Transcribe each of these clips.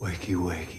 Wakey, wakey.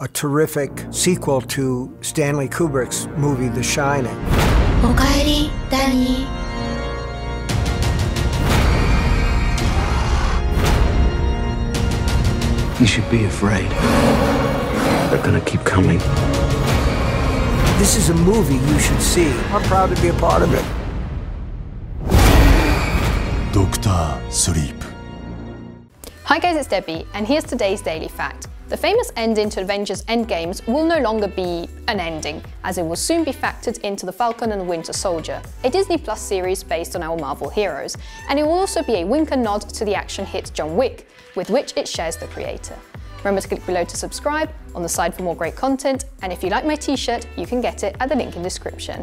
A terrific sequel to Stanley Kubrick's movie, The Shining. Okaeri, Danny. You should be afraid. They're gonna keep coming. This is a movie you should see. I'm proud to be a part of it. Dr. Sleep. Hi guys, it's Debbie, and here's today's Daily Fact. The famous ending to Avengers: Endgame will no longer be an ending, as it will soon be factored into The Falcon and the Winter Soldier, a Disney Plus series based on our Marvel heroes, and it will also be a wink and nod to the action hit John Wick, with which it shares the creator. Remember to click below to subscribe, on the side for more great content, and if you like my t-shirt, you can get it at the link in description.